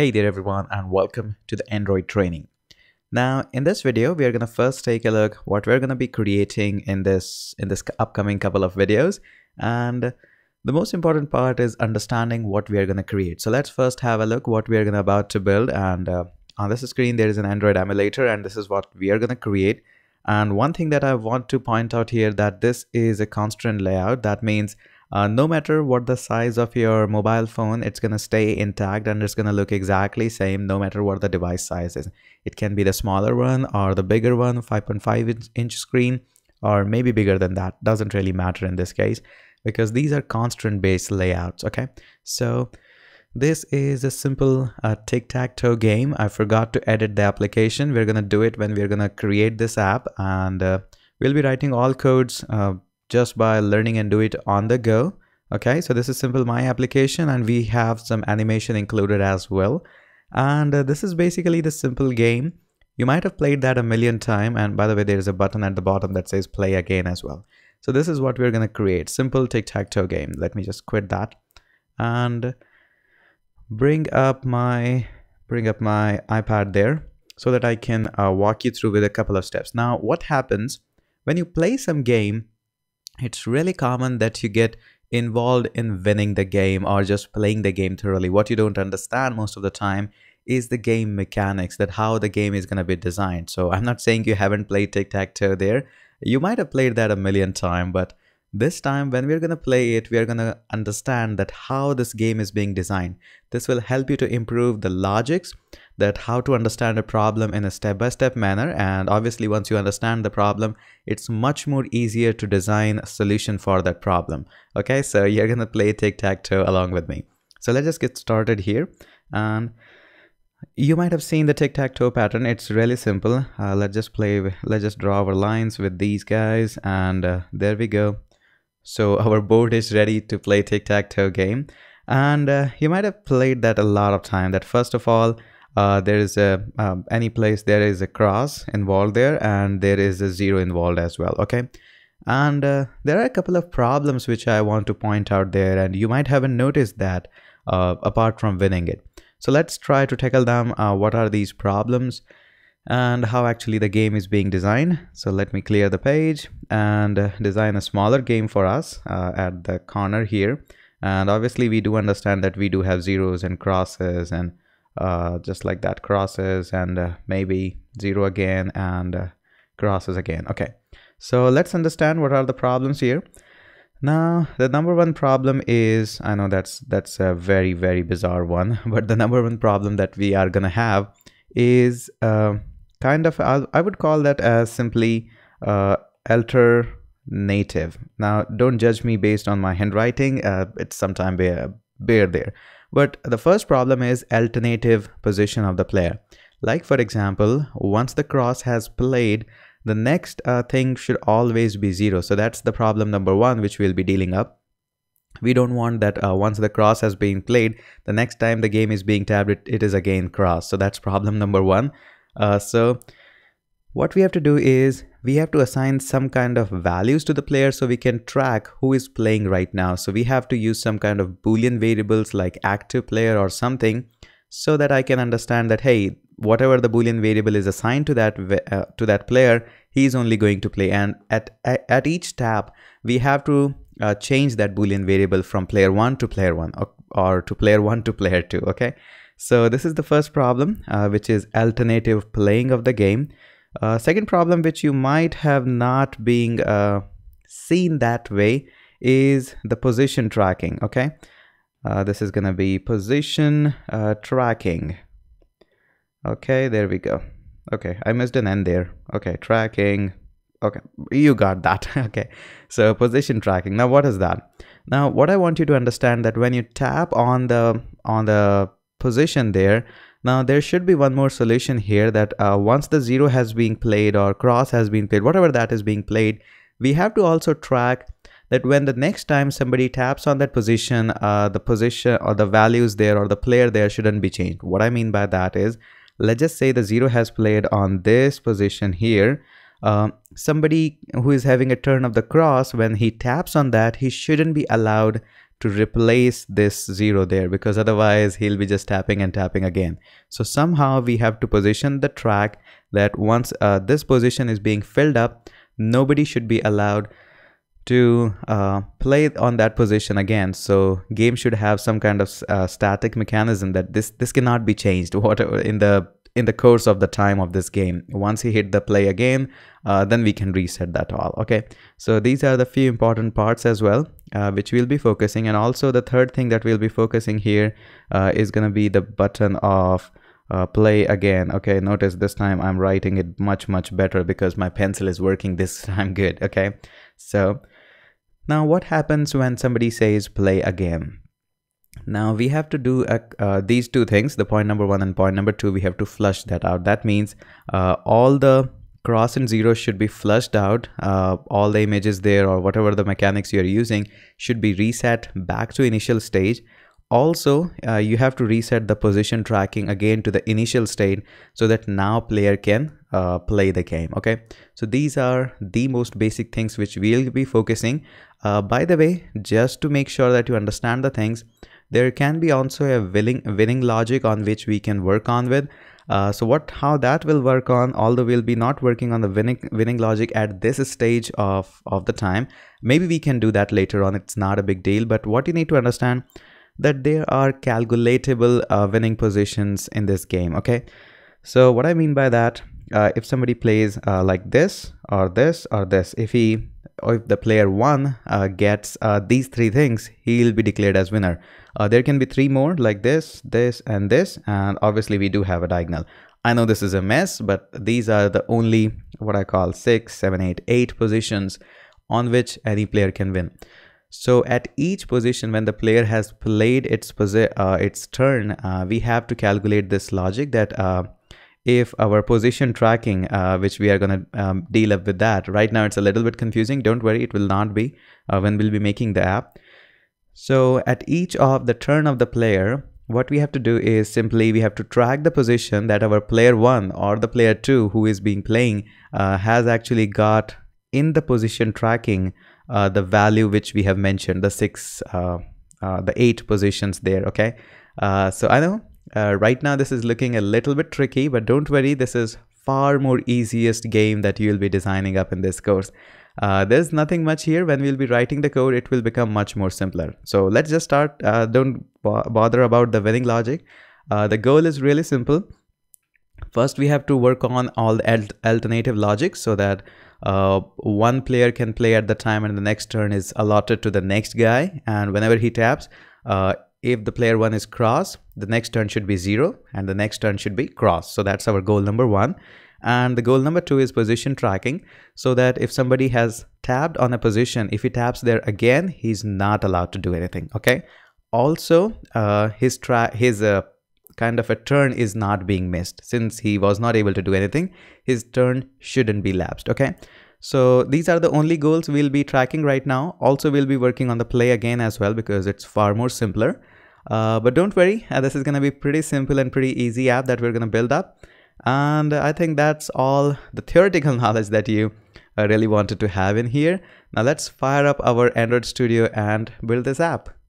Hey there everyone, and welcome to the Android training. Now in this video we are going to first take a look what we're going to be creating in this upcoming couple of videos, and the most important part is understanding what we are going to create. So let's first have a look what we are going to about to build, and on this screen there is an Android emulator, and this is what we are going to create. And one thing that I want to point out here, that this is a constant layout. That means no matter what the size of your mobile phone, it's going to stay intact and it's going to look exactly same no matter what the device size is. It can be the smaller one or the bigger one, 5.5-inch screen, or maybe bigger than that. Doesn't really matter in this case because these are constant based layouts. Okay, so this is a simple tic-tac-toe game. I forgot to edit the application. We're going to do it when we're going to create this app, and we'll be writing all codes just by learning and do it on the go. Okay, so this is simple my application, and we have some animation included as well. And this is basically the simple game. You might have played that a million times, and by the way there is a button at the bottom that says play again as well. So this is what we're gonna create, simple tic-tac-toe game. Let me just quit that and bring up my iPad there so that I can walk you through with a couple of steps. Now what happens when you play some game, it's really common that you get involved in winning the game or just playing the game thoroughly. What you don't understand most of the time is the game mechanics, that how the game is going to be designed. So I'm not saying you haven't played tic-tac-toe there. You might have played that a million times, but this time when we're going to play it, we are going to understand that how this game is being designed. This will help you to improve the logics, that how to understand a problem in a step-by-step manner. And obviously once you understand the problem, it's much more easier to design a solution for that problem. Okay, so you're going to play tic-tac-toe along with me. So let's just get started here. And you might have seen the tic-tac-toe pattern. It's really simple. Let's just draw our lines with these guys, and there we go. So our board is ready to play tic-tac-toe game. And you might have played that a lot of time, that first of all, there is any place there is a cross involved there, and there is a zero involved as well. Okay, and there are a couple of problems which I want to point out there, and you might haven't noticed that apart from winning it. So let's try to tackle them. What are these problems and how actually the game is being designed? So let me clear the page and design a smaller game for us at the corner here. And obviously we do understand that we do have zeros and crosses, and just like that, crosses, and maybe zero again, and crosses again. Okay, so let's understand what are the problems here. Now the number one problem is, I know that's a very, very bizarre one, but the number one problem that we are gonna have is kind of, I would call that as simply alternative. Now don't judge me based on my handwriting, it's sometimes bare there. But the first problem is alternative position of the player. Like for example, once the cross has played, the next thing should always be zero. So that's the problem number one which we'll be dealing up. We don't want that once the cross has been played, the next time the game is being tabbed, it is again cross. So that's problem number one. So what we have to do is we have to assign some kind of values to the player so we can track who is playing right now. So we have to use some kind of Boolean variables like active player or something, so that I can understand that, hey, whatever the Boolean variable is assigned to that player, he is only going to play. And at each tap, we have to change that Boolean variable from player 1 to player 1 or to player 1 to player 2. Okay, so this is the first problem, which is alternative playing of the game. Second problem, which you might have not been seen that way, is the position tracking. Okay, this is gonna be position tracking. Okay, there we go. Okay, I missed an N there. Okay, tracking. Okay, you got that. Okay, so position tracking. Now what is that? Now what I want you to understand, that when you tap on the position there, now there should be one more solution here, that once the zero has been played or cross has been played, whatever that is being played, we have to also track that when the next time somebody taps on that position, the position or the values there or the player there shouldn't be changed. What I mean by that is, let's just say the zero has played on this position here. Somebody who is having a turn of the cross, when he taps on that, he shouldn't be allowed to replace this 0 there, because otherwise he'll be just tapping and tapping again. So somehow we have to position the track that once this position is being filled up, nobody should be allowed to play on that position again. So game should have some kind of static mechanism that this cannot be changed whatever in the course of the time of this game. Once he hit the play again, then we can reset that all. Okay, so these are the few important parts as well, which we'll be focusing. And also the third thing that we'll be focusing here is gonna be the button of play again. Okay, notice this time I'm writing it much better because my pencil is working this time good. Okay, so now what happens when somebody says play again? Now we have to do these two things, the point number 1 and point number 2. We have to flush that out. That means all the cross and zero should be flushed out. All the images there or whatever the mechanics you're using should be reset back to initial stage. Also, you have to reset the position tracking again to the initial state so that now player can play the game. Okay, so these are the most basic things which we'll be focusing. By the way, just to make sure that you understand the things, there can be also a winning logic on which we can work on with. So how that will work on, although we'll be not working on the winning logic at this stage of the time. Maybe we can do that later on. It's not a big deal. But what you need to understand that there are calculatable winning positions in this game. Okay, so what I mean by that, if somebody plays like this or this or this, if the player 1 gets these 3 things, he'll be declared as winner. There can be 3 more like this, this, and this, and obviously we do have a diagonal. I know this is a mess, but these are the only what I call 6, 7, 8 positions on which any player can win. So at each position, when the player has played its turn, we have to calculate this logic that if our position tracking, which we are going to deal up with that. Right now it's a little bit confusing. Don't worry, it will not be when we'll be making the app. So at each of the turn of the player, what we have to do is simply we have to track the position that our player 1 or the player 2 who is playing has actually got in the position tracking, the value which we have mentioned, the 8 positions there. Okay, so I know right now this is looking a little bit tricky, but don't worry, this is far more easiest game that you'll be designing up in this course. There's nothing much here. When we'll be writing the code, it will become much more simpler. So let's just start. Don't bother about the winning logic. The goal is really simple. First, we have to work on all the alternative logic so that one player can play at the time and the next turn is allotted to the next guy. And whenever he taps, if the player 1 is cross, the next turn should be 0 and the next turn should be cross. So that's our goal number 1. And the goal number 2 is position tracking, so that if somebody has tapped on a position, if he taps there again, he's not allowed to do anything. Okay, also his kind of a turn is not being missed. Since he was not able to do anything, his turn shouldn't be lapsed. Okay, so these are the only goals we'll be tracking right now. Also, we'll be working on the play again as well because it's far more simpler. But don't worry, this is going to be pretty simple and pretty easy app that we're going to build up. And I think that's all the theoretical knowledge that you really wanted to have in here. Now let's fire up our Android Studio and build this app.